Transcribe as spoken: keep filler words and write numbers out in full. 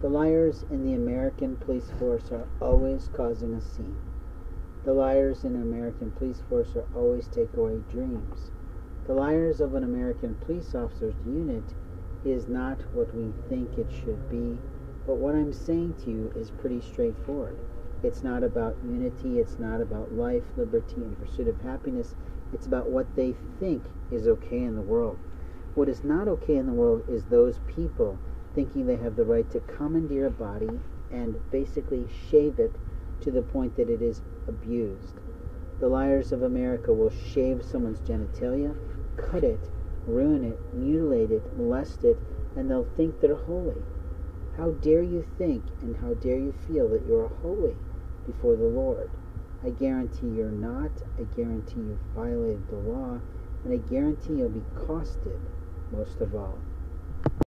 The liars in the American police force are always causing a scene. The liars in an American police force are always taking away dreams. The liars of an American police officer's unit is not what we think it should be, but what I'm saying to you is pretty straightforward. It's not about unity, it's not about life, liberty, and pursuit of happiness. It's about what they think is okay in the world. What is not okay in the world is those people thinking they have the right to commandeer a body and basically shave it to the point that it is abused. The liars of America will shave someone's genitalia, cut it, ruin it, mutilate it, molest it, and they'll think they're holy. How dare you think and how dare you feel that you're holy before the Lord? I guarantee you're not. I guarantee you've violated the law, and I guarantee you'll be costed most of all.